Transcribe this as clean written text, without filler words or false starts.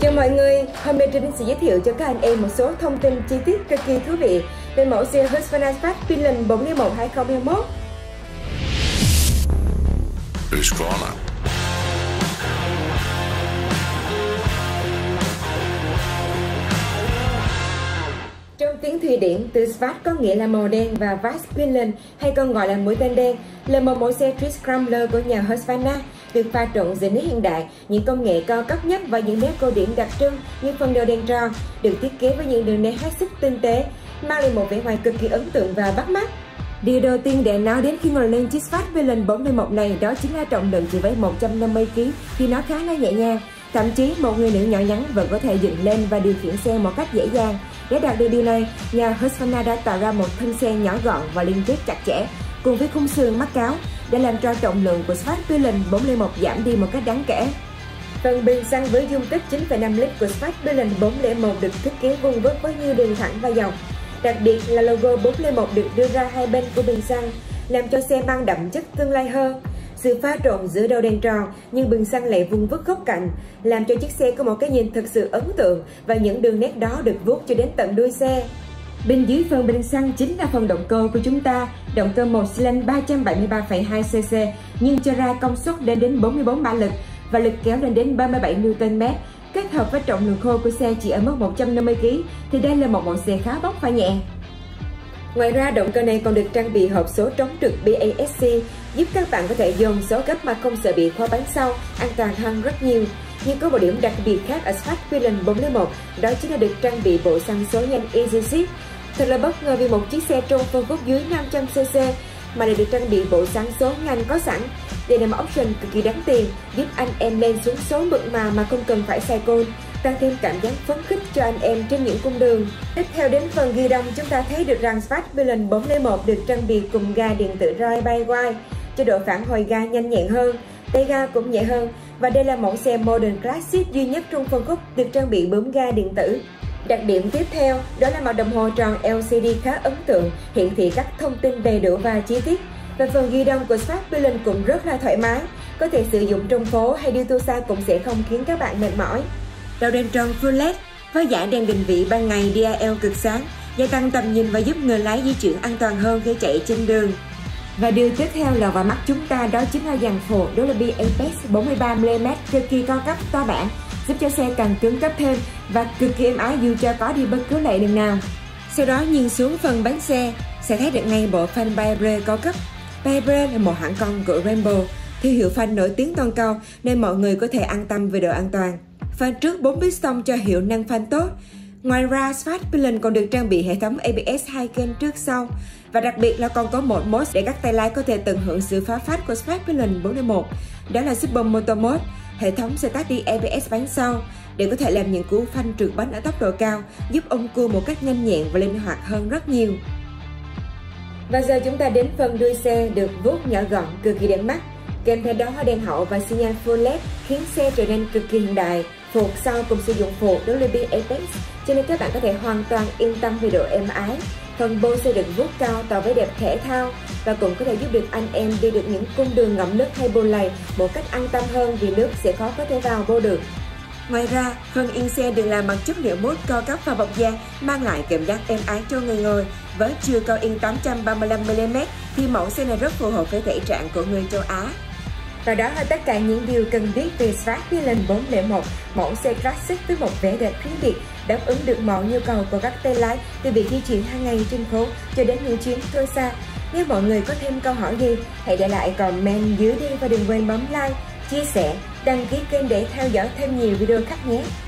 Chào mọi người, hôm nay Trinh sẽ giới thiệu cho các anh em một số thông tin chi tiết cực kỳ thú vị về mẫu xe Husqvarna Svartpilen 401 2021. Trong tiếng Thụy Điển, từ Svart có nghĩa là màu đen và Svartpilen hay còn gọi là mũi tên đen là một mẫu xe Street Scrambler của nhà Husqvarna, được pha trộn dưới nét hiện đại, những công nghệ cao cấp nhất và những nét cổ điển đặc trưng như phần đầu đèn tròn, được thiết kế với những đường nét hết sức tinh tế, mang lại một vẻ ngoài cực kỳ ấn tượng và bắt mắt. Điều đầu tiên để nói đến khi ngồi lên chiếc Svartpilen 401 này đó chính là trọng lượng chỉ với 150 kg thì nó khá là nhẹ nhàng. Thậm chí một người nữ nhỏ nhắn vẫn có thể dựng lên và điều khiển xe một cách dễ dàng. Để đạt được điều này, nhà Husqvarna đã tạo ra một thân xe nhỏ gọn và liên kết chặt chẽ cùng với khung sườn mắc cáo, để làm cho trọng lượng của Svartpilen 401 giảm đi một cách đáng kể. Phần bình xăng với dung tích 9,5 lít của Svartpilen 401 được thiết kế vuông vức với nhiều đường thẳng và dọc. Đặc biệt là logo 401 được đưa ra hai bên của bình xăng, làm cho xe mang đậm chất tương lai hơn. Sự pha trộn giữa đầu đèn tròn nhưng bình xăng lại vuông vức góc cạnh, làm cho chiếc xe có một cái nhìn thật sự ấn tượng và những đường nét đó được vuốt cho đến tận đuôi xe. Bên dưới phần bình xăng chính là phần động cơ của chúng ta. Động cơ 1 xilanh 373,2 cc nhưng cho ra công suất đến 44 mã lực và lực kéo lên đến 37 Nm. Kết hợp với trọng lượng khô của xe chỉ ở mức 150 kg thì đây là một mẫu xe khá bốc và nhẹ. Ngoài ra, động cơ này còn được trang bị hộp số chống trượt BASC, giúp các bạn có thể dồn số gấp mà không sợ bị khóa bánh sau, an toàn hơn rất nhiều. Nhưng có một điểm đặc biệt khác ở Svartpilen 401, đó chính là được trang bị bộ xăng số nhanh EasyShift. Thật là bất ngờ vì một chiếc xe trôn phân khúc dưới 500 cc mà lại được trang bị bộ xăng số nhanh có sẵn. Đây là một option cực kỳ đáng tiền, giúp anh em lên xuống số mượt mà không cần phải xài côn, tăng thêm cảm giác phấn khích cho anh em trên những cung đường. Tiếp theo đến phần ghi đông, chúng ta thấy được rằng Svartpilen 401 được trang bị cùng ga điện tử Ride by Wire cho độ phản hồi ga nhanh nhẹn hơn, tay ga cũng nhẹ hơn, và đây là mẫu xe Modern Classic duy nhất trong phân khúc được trang bị bướm ga điện tử. Đặc điểm tiếp theo đó là màu đồng hồ tròn LCD khá ấn tượng, hiển thị các thông tin đầy đủ và chi tiết. Và phần ghi đông của Svartpilen cũng rất là thoải mái, có thể sử dụng trong phố hay đi tour xa cũng sẽ không khiến các bạn mệt mỏi. Đầu đèn tròn full LED với giải đèn định vị ban ngày DAL cực sáng, gia tăng tầm nhìn và giúp người lái di chuyển an toàn hơn khi chạy trên đường. Và điều tiếp theo lọt vào mắt chúng ta đó chính là dàn phụ WP Apex 43 mm cực kỳ cao cấp to bản, giúp cho xe càng cứng cấp thêm và cực kỳ êm ái dù cho có đi bất cứ lệ đường nào. Sau đó nhìn xuống phần bánh xe sẽ thấy được ngay bộ phanh Brembo cao cấp. Brembo là một hãng con của Brembo, thương hiệu phanh nổi tiếng toàn cầu nên mọi người có thể an tâm về độ an toàn. Phanh trước 4 piston cho hiệu năng phanh tốt. Ngoài ra, Svartpilen còn được trang bị hệ thống ABS 2 kênh trước sau, và đặc biệt là còn có một mode để các tay lái có thể tận hưởng sự phá phách của Svartpilen 401, đó là Super Moto Mode. Hệ thống sẽ tắt đi ABS bánh sau để có thể làm những cú phanh trượt bánh ở tốc độ cao, giúp ông cua một cách nhanh nhẹn và linh hoạt hơn rất nhiều. Và giờ chúng ta đến phần đuôi xe được vuốt nhỏ gọn cực kỳ đẹp mắt, kèm theo đó đèn hậu và xi nhan full LED khiến xe trở nên cực kỳ hiện đại. Phụ sau cùng sử dụng phụ WP Apex cho nên các bạn có thể hoàn toàn yên tâm về độ êm ái. Phần bô xe được vuốt cao tạo với đẹp thể thao và cũng có thể giúp được anh em đi được những cung đường ngậm nước hay bô lầy một cách an tâm hơn, vì nước sẽ khó có thể vào bô được. Ngoài ra, phần yên xe được làm bằng chất liệu mút cao cấp và bọc da, mang lại cảm giác êm ái cho người ngồi. Với chiều cao yên 835 mm thì mẫu xe này rất phù hợp với thể trạng của người châu Á. Và đó là tất cả những điều cần biết về Svartpilen 401, mẫu xe classic với một vẻ đẹp riêng biệt, đáp ứng được mọi nhu cầu của các tay lái từ việc di chuyển hàng ngày trên phố cho đến những chuyến tour xa. Nếu mọi người có thêm câu hỏi gì, hãy để lại comment dưới đi và đừng quên bấm like, chia sẻ, đăng ký kênh để theo dõi thêm nhiều video khác nhé.